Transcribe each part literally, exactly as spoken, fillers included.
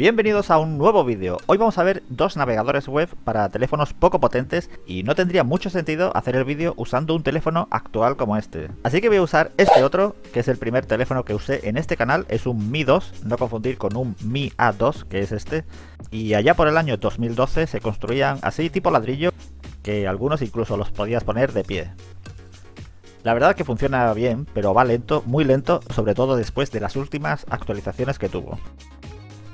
Bienvenidos a un nuevo vídeo. Hoy vamos a ver dos navegadores web para teléfonos poco potentes y no tendría mucho sentido hacer el vídeo usando un teléfono actual como este. Así que voy a usar este otro, que es el primer teléfono que usé en este canal, es un Mi dos, no confundir con un Mi A dos, que es este. Y allá por el año dos mil doce se construían así tipo ladrillo, que algunos incluso los podías poner de pie. La verdad que funciona bien, pero va lento, muy lento, sobre todo después de las últimas actualizaciones que tuvo.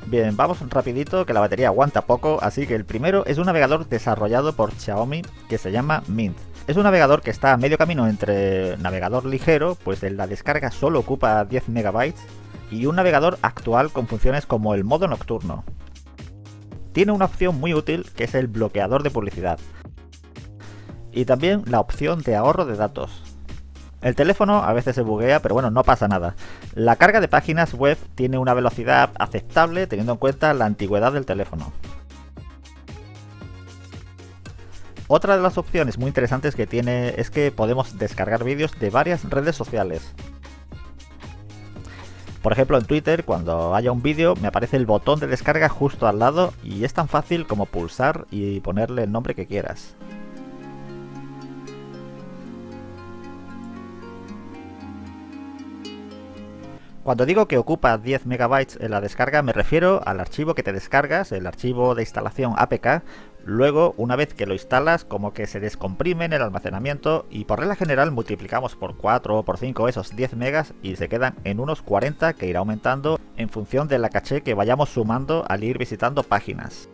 Bien, vamos rapidito, que la batería aguanta poco, así que el primero es un navegador desarrollado por Xiaomi que se llama Mint. Es un navegador que está a medio camino entre navegador ligero, pues en la descarga solo ocupa diez megabytes, y un navegador actual con funciones como el modo nocturno. Tiene una opción muy útil que es el bloqueador de publicidad, y también la opción de ahorro de datos. El teléfono a veces se buguea, pero bueno, no pasa nada. La carga de páginas web tiene una velocidad aceptable teniendo en cuenta la antigüedad del teléfono. Otra de las opciones muy interesantes que tiene es que podemos descargar vídeos de varias redes sociales. Por ejemplo, en Twitter, cuando haya un vídeo, me aparece el botón de descarga justo al lado y es tan fácil como pulsar y ponerle el nombre que quieras. Cuando digo que ocupa diez megabytes en la descarga, me refiero al archivo que te descargas, el archivo de instalación A P K. Luego, una vez que lo instalas, como que se descomprime en el almacenamiento y por regla general multiplicamos por cuatro o por cinco esos diez megas y se quedan en unos cuarenta, que irá aumentando en función de la caché que vayamos sumando al ir visitando páginas.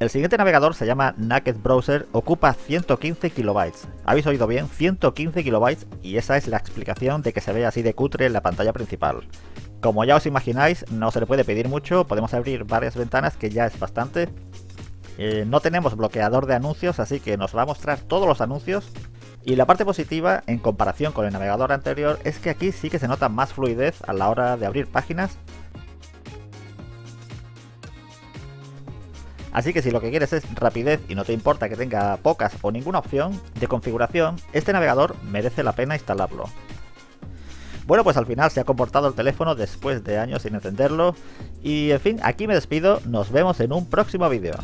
El siguiente navegador se llama Naked Browser, ocupa ciento quince kilobytes. ¿Habéis oído bien? ciento quince kilobytes, y esa es la explicación de que se ve así de cutre en la pantalla principal. Como ya os imagináis, no se le puede pedir mucho, podemos abrir varias ventanas, que ya es bastante. Eh, no tenemos bloqueador de anuncios, así que nos va a mostrar todos los anuncios. Y la parte positiva, en comparación con el navegador anterior, es que aquí sí que se nota más fluidez a la hora de abrir páginas. Así que si lo que quieres es rapidez y no te importa que tenga pocas o ninguna opción de configuración, este navegador merece la pena instalarlo. Bueno, pues al final se ha comportado el teléfono después de años sin encenderlo. Y en fin, aquí me despido, nos vemos en un próximo vídeo.